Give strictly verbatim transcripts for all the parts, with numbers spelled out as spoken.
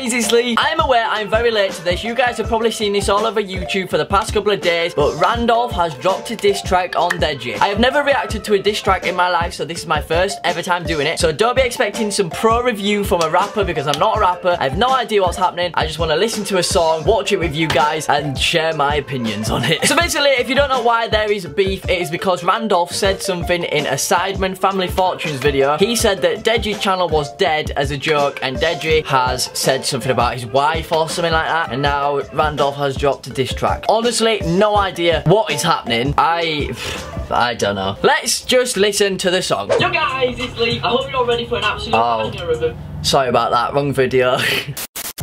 guys, it's Lee. I'm aware I'm very late to this. You guys have probably seen this all over YouTube for the past couple of days, but Randolph has dropped a diss track on Deji. I have never reacted to a diss track in my life, so this is my first ever time doing it. So don't be expecting some pro review from a rapper because I'm not a rapper. I have no idea what's happening. I just want to listen to a song, watch it with you guys, and share my opinions on it. So basically, if you don't know why there is beef, it is because Randolph said something in a Sidemen Family Fortunes video. He said that Deji's channel was dead as a joke, and Deji has said something about his wife or something like that, and now Randolph has dropped a diss track. Honestly, no idea what is happening. I... I don't know. Let's just listen to the song. Yo guys, it's Lee. I hope you're all ready for an absolute banger of them. Sorry about that, wrong video.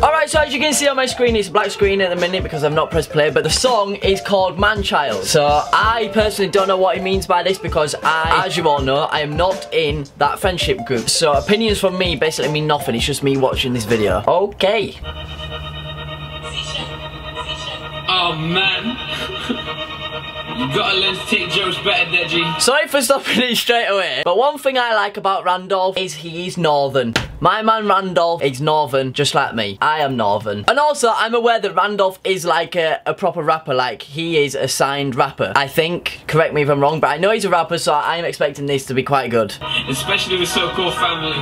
Alright, so as you can see on my screen, it's a black screen at the minute because I've not pressed play, but the song is called Manchild. So I personally don't know what he means by this because I, as you all know, I am not in that friendship group. So opinions from me basically mean nothing, it's just me watching this video. Okay. Oh man. You gotta learn to take jokes better, Deji. Sorry for stopping it straight away, but one thing I like about Randolph is he's northern. My man Randolph is northern, just like me. I am northern. And also, I'm aware that Randolph is like a, a proper rapper, like he is a signed rapper, I think. Correct me if I'm wrong, but I know he's a rapper, so I'm expecting this to be quite good. Especially with so-called family.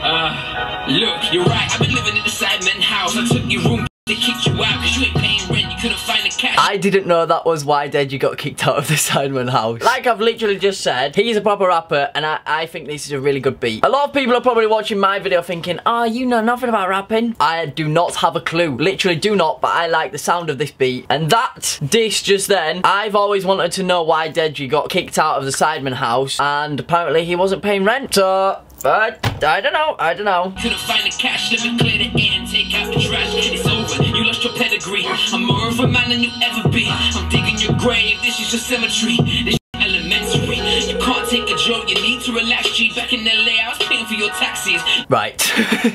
Uh, look, you're right, I've been living at the Sidemen house. I took your room, they kicked you out because you ain't paying rent, you couldn't find a cat. I didn't know that was why Deji got kicked out of the Sidemen house. Like I've literally just said, he's a proper rapper, and I, I think this is a really good beat. A lot of people are probably watching my video thinking, oh, you know nothing about rapping. I do not have a clue. Literally do not, but I like the sound of this beat. And that diss just then, I've always wanted to know why Deji got kicked out of the Sidemen house, and apparently he wasn't paying rent. So... But I don't know, I don't know. Couldn't find the cash, let me clear the air and take out the trash. It's over, you lost your pedigree. I'm more of a man than you ever be. I'm digging your grave, this is your cemetery. This is elementary. You can't take a joke, you need to relax. G, back in L A, I was paying for your taxis. Right.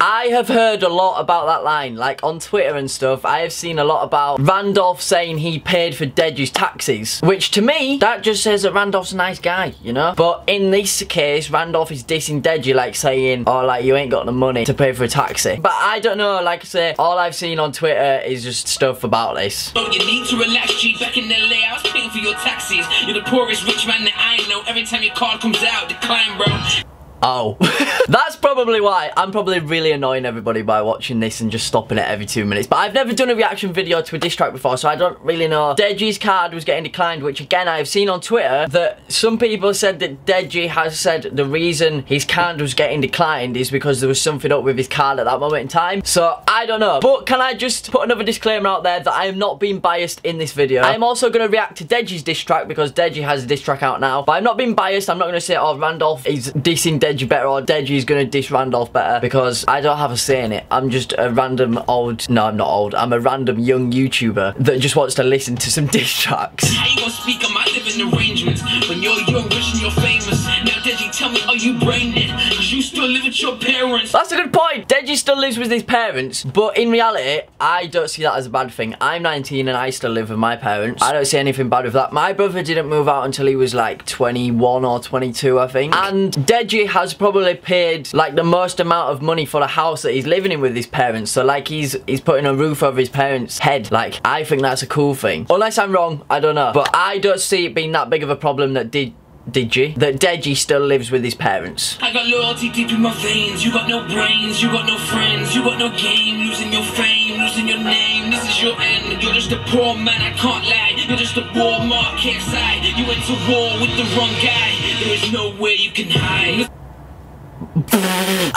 I have heard a lot about that line, like on Twitter and stuff. I have seen a lot about Randolph saying he paid for Deji's taxis, which to me, that just says that Randolph's a nice guy, you know? But in this case, Randolph is dissing Deji, like saying, oh, like, you ain't got the money to pay for a taxi. But I don't know, like I say, all I've seen on Twitter is just stuff about this. Oh, you need to relax, G, back in L A, I was paying for your taxis. You're the poorest rich man that I know. Every time your card comes out, decline, bro. Oh. That's probably why. I'm probably really annoying everybody by watching this and just stopping it every two minutes. But I've never done a reaction video to a diss track before, so I don't really know. Deji's card was getting declined, which again, I have seen on Twitter that some people said that Deji has said the reason his card was getting declined is because there was something up with his card at that moment in time. So, I don't know. But can I just put another disclaimer out there that I am not being biased in this video. I am also going to react to Deji's diss track because Deji has a diss track out now. But I'm not being biased. I'm not going to say, oh, Randolph is dissing Deji Deji better or Deji's gonna dish Randolph better because I don't have a say in it. I'm just a random old, no I'm not old, I'm a random young YouTuber that just wants to listen to some diss tracks. How you gonna speak on my living arrangements when you're young, rich and you're famous? Now Deji, tell me, are you brain dead? Cause you still live with your parents. That's a good point. Deji still lives with his parents, but in reality, I don't see that as a bad thing. I'm nineteen and I still live with my parents. I don't see anything bad with that. My brother didn't move out until he was like twenty-one or twenty-two, I think. And Deji has has probably paid like the most amount of money for the house that he's living in with his parents, so like he's he's putting a roof over his parents' head. Like I think that's a cool thing. Unless I'm wrong, I don't know. But I don't see it being that big of a problem that did Deji, that Deji still lives with his parents. I got loyalty deep in my veins. You got no brains, you got no friends, you got no game. Losing your fame, losing your name, this is your end. You're just a poor man, I can't lie. You're just a war mark, K S I. You went to war with the wrong guy. There is no way you can hide.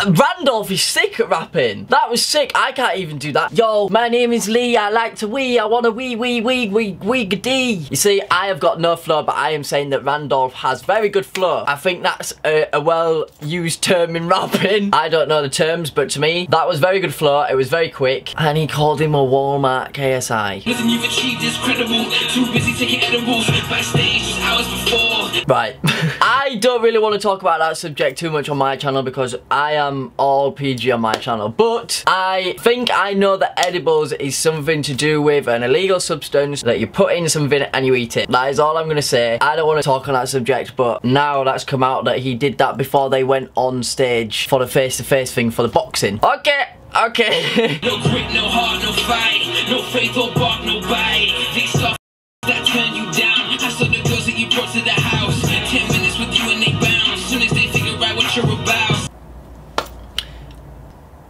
Randolph is sick at rapping. That was sick. I can't even do that. Yo, my name is Lee. I like to wee. I want to wee, wee, wee, wee, wee, dee. You see, I have got no flow, but I am saying that Randolph has very good flow. I think that's a, a well-used term in rapping. I don't know the terms, but to me, that was very good flow. It was very quick. And he called him a Walmart K S I. Listen, you've achieved this credible. Too busy taking edibles backstage hours before. Right. I I don't really want to talk about that subject too much on my channel because I am all P G on my channel, but I think I know that edibles is something to do with an illegal substance that you put in something and you eat it. That is all I'm going to say. I don't want to talk on that subject, but now that's come out that he did that before they went on stage for the face-to-face thing for the boxing. Okay, okay. No quit, no heart, no fight, no faith, no bark, no bite. They saw that turn you down. I saw the girls that you brought to the house. Ten minutes with you and they bounce. Soon as they figure out what you're about.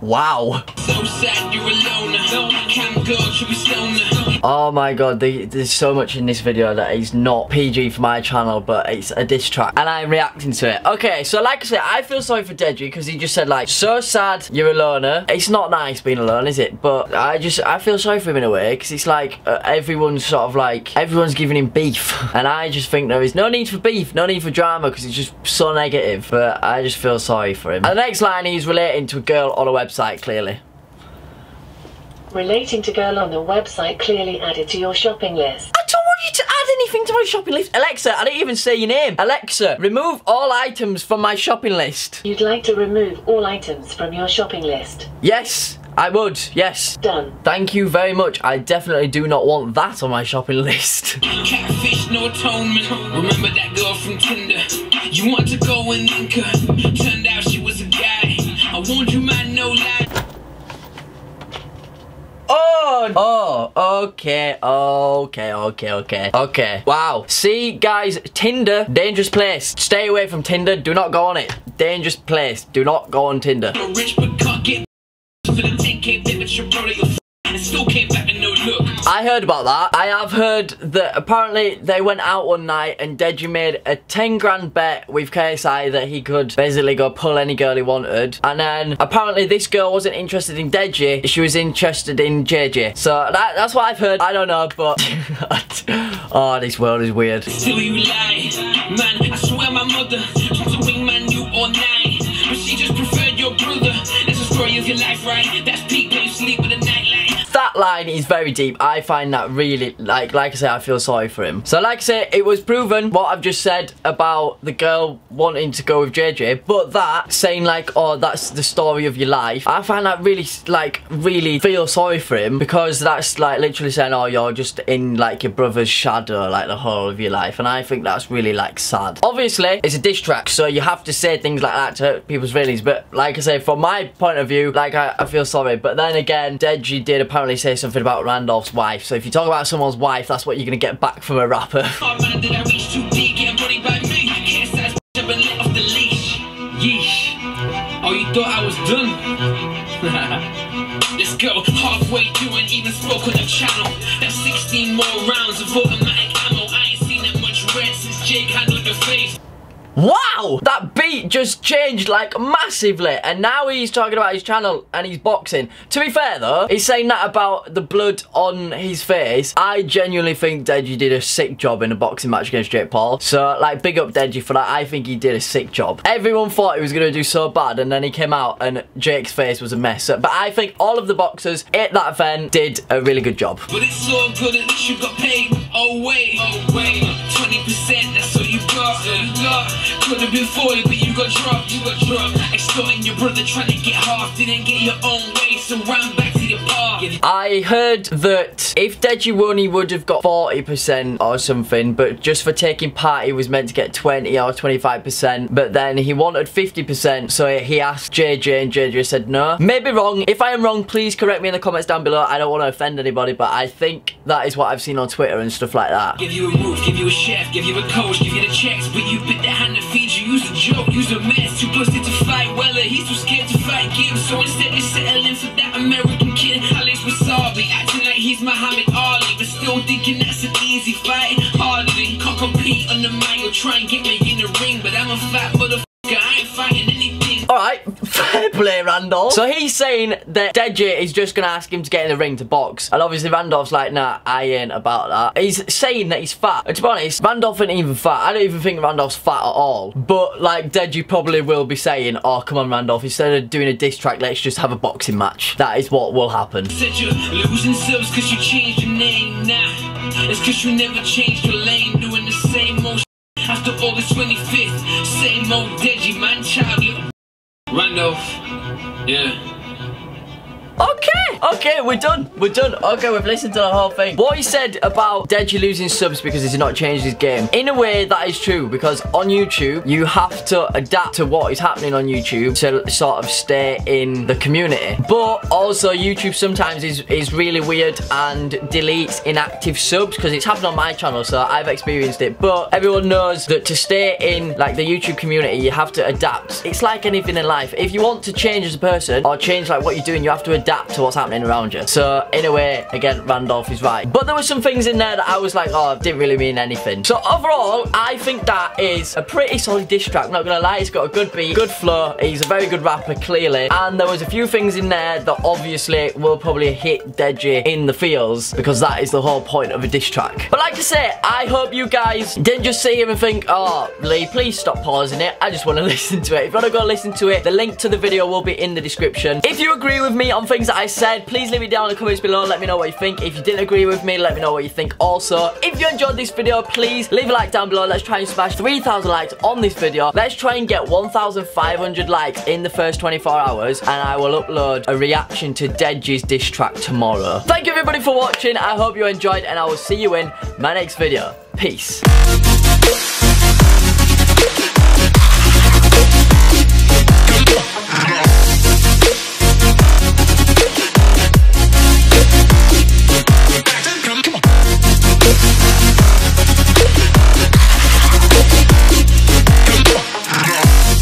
Wow. So sad you're alone. I can't go, should be stoner. Oh my god, the, there's so much in this video that is not P G for my channel, but it's a diss track, and I'm reacting to it. Okay, so like I said, I feel sorry for Deji, because he just said, like, so sad you're a loner. It's not nice being alone, is it? But I just, I feel sorry for him in a way, because it's like, uh, everyone's sort of like, everyone's giving him beef, and I just think there is no need for beef, no need for drama, because it's just so negative, but I just feel sorry for him. And the next line, he's relating to a girl on a website, clearly. Relating to girl on the website clearly added to your shopping list. I don't want you to add anything to my shopping list. Alexa, I didn't even say your name. Alexa, remove all items from my shopping list. You'd like to remove all items from your shopping list? Yes, I would, yes. Done. Thank you very much. I definitely do not want that on my shopping list. Catfish, no atonement. Remember that girl from Tinder? You want to go and link her. Turned out she was a guy. I warned you, man, no lie. Oh, oh, okay, okay, okay, okay, okay. Wow. See, guys, Tinder, dangerous place. Stay away from Tinder. Do not go on it. Dangerous place. Do not go on Tinder. I heard about that. I have heard that apparently they went out one night and Deji made a ten grand bet with K S I that he could basically go pull any girl he wanted. And then apparently this girl wasn't interested in Deji, she was interested in J J. So that, that's what I've heard. I don't know, but oh, this world is weird. Still you lie, man. I swear my mother tried to wingman you all night, but she just preferred your brother. That's the story of your life, right? That's peak when you sleep with a nightlight. That line is very deep. I find that really, like like I say, I feel sorry for him. So like I say, it was proven what I've just said about the girl wanting to go with J J, but that saying like, oh, that's the story of your life, I find that really, like, really feel sorry for him, because that's like literally saying, oh, you're just in like your brother's shadow like the whole of your life, and I think that's really like sad. Obviously it's a diss track, so you have to say things like that to hurt people's feelings, but like I say, from my point of view, like I, I feel sorry. But then again, Deji did apparently say something about Randolph's wife, so if you talk about someone's wife, that's what you're gonna get back from a rapper. Oh man, did I reach too deep, getting bullied by me? Yes, I up and let off the leash. Yeesh. Oh, you thought I was done? Let's go. Halfway through and even spoke on the channel. That's sixteen more rounds of automatic ammo. I ain't seen that much red since Jake handled the face. Wow! That beat just changed like massively, and now he's talking about his channel and he's boxing. To be fair though, he's saying that about the blood on his face. I genuinely think Deji did a sick job in a boxing match against Jake Paul. So like, big up Deji for that. I think he did a sick job. Everyone thought he was going to do so bad, and then he came out and Jake's face was a mess. So, but I think all of the boxers at that event did a really good job. But it's so good that you got paid. Oh wait, oh wait, twenty percent, that's what you got, you got. Could have been forty, but you got dropped, you got dropped. Extorting your brother, trying to get half, didn't get your own way, so round back to your park. I heard that if Deji won, he would have got forty percent or something, but just for taking part, he was meant to get twenty or twenty-five percent, but then he wanted fifty percent, so he asked J J, and J J said no. Maybe wrong. If I am wrong, please correct me in the comments down below. I don't want to offend anybody, but I think that is what I've seen on Twitter and stuff like that. Give you a roof, give you a chef, give you a coach, give you the checks, but you bit the hand to feed you, use a joke, use a mess, too busted to fight, well, he's too scared to fight game, so instead of settling for that American kid, Alex Wasabi, acting like he's Muhammad Ali, but still thinking that's an easy fight, hardly, can't compete on the mic, you'll try and get me in the ring, but I'm a fat motherfucker, I ain't fighting anything. Alright, fair play, Randolph. So he's saying that Deji is just gonna ask him to get in the ring to box, and obviously Randolph's like, nah, I ain't about that. He's saying that he's fat, and to be honest, Randolph ain't even fat. I don't even think Randolph's fat at all, but like, Deji probably will be saying, oh, come on Randolph, instead of doing a diss track, let's just have a boxing match. That is what will happen. Said you're losing subs cause you changed your name, nah, it's cause you never changed your lane, doing the same motion. I after all the twenty-fifth. Same old Deji, Manchild, you Randolph. Yeah. Okay, okay, we're done, we're done. Okay, we've listened to the whole thing. What he said about Deji losing subs because he's not changed his game, in a way that is true, because on YouTube, you have to adapt to what is happening on YouTube to sort of stay in the community. But also, YouTube sometimes is, is really weird and deletes inactive subs, because it's happened on my channel, so I've experienced it. But everyone knows that to stay in, like, the YouTube community, you have to adapt. It's like anything in life. If you want to change as a person, or change, like, what you're doing, you have to adapt adapt to what's happening around you. So in a way, again, Randolph is right. But there were some things in there that I was like, oh, it didn't really mean anything. So overall, I think that is a pretty solid diss track, not gonna lie. It's got a good beat, good flow. He's a very good rapper, clearly. And there was a few things in there that obviously will probably hit Deji in the feels, because that is the whole point of a diss track. But like I say, I hope you guys didn't just see him and think, oh, Lee, please stop pausing it. I just want to listen to it. If you want to go listen to it, the link to the video will be in the description. If you agree with me on things that I said, please leave it down in the comments below. Let me know what you think. If you didn't agree with me, let me know what you think. Also, if you enjoyed this video, please leave a like down below. Let's try and smash three thousand likes on this video. Let's try and get one thousand five hundred likes in the first twenty-four hours, and I will upload a reaction to Deji's diss track tomorrow. Thank you everybody for watching. I hope you enjoyed, and I will see you in my next video. Peace.